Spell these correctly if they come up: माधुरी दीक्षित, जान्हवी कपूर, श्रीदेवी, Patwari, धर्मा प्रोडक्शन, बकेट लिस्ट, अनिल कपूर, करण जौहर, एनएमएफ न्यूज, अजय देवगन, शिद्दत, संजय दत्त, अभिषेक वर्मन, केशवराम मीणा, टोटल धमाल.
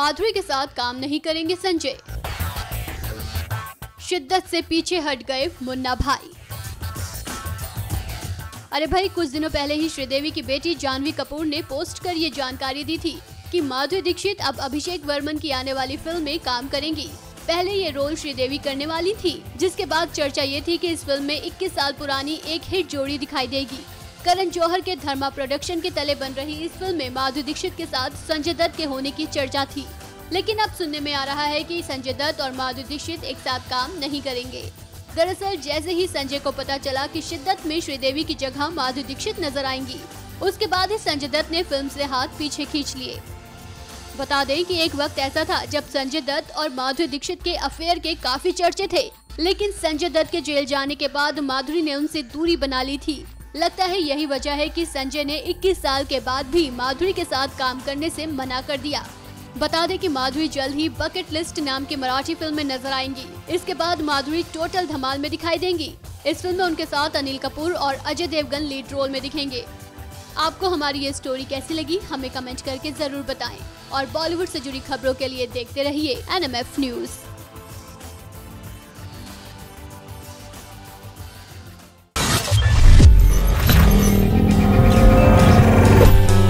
माधुरी के साथ काम नहीं करेंगे संजय। शिद्दत से पीछे हट गए मुन्ना भाई। अरे भाई, कुछ दिनों पहले ही श्रीदेवी की बेटी जान्हवी कपूर ने पोस्ट कर ये जानकारी दी थी कि माधुरी दीक्षित अब अभिषेक वर्मन की आने वाली फिल्म में काम करेंगी। पहले ये रोल श्रीदेवी करने वाली थी, जिसके बाद चर्चा ये थी कि इस फिल्म में 21 साल पुरानी एक हिट जोड़ी दिखाई देगी। करण जौहर के धर्मा प्रोडक्शन के तले बन रही इस फिल्म में माधुरी दीक्षित के साथ संजय दत्त के होने की चर्चा थी, लेकिन अब सुनने में आ रहा है कि संजय दत्त और माधुरी दीक्षित एक साथ काम नहीं करेंगे। दरअसल जैसे ही संजय को पता चला कि शिद्दत में श्रीदेवी की जगह माधुरी दीक्षित नजर आएंगी, उसके बाद ही संजय दत्त ने फिल्म से हाथ पीछे खींच लिए। बता दें कि एक वक्त ऐसा था जब संजय दत्त और माधुरी दीक्षित के अफेयर के काफी चर्चे थे, लेकिन संजय दत्त के जेल जाने के बाद माधुरी ने उनसे दूरी बना ली थी। लगता है यही वजह है कि संजय ने 21 साल के बाद भी माधुरी के साथ काम करने से मना कर दिया। बता दें कि माधुरी जल्द ही बकेट लिस्ट नाम की मराठी फिल्म में नजर आएंगी। इसके बाद माधुरी टोटल धमाल में दिखाई देंगी। इस फिल्म में उनके साथ अनिल कपूर और अजय देवगन लीड रोल में दिखेंगे। आपको हमारी ये स्टोरी कैसी लगी, हमें कमेंट करके जरूर बताएं और बॉलीवुड से जुड़ी खबरों के लिए देखते रहिए एनएमएफ न्यूज।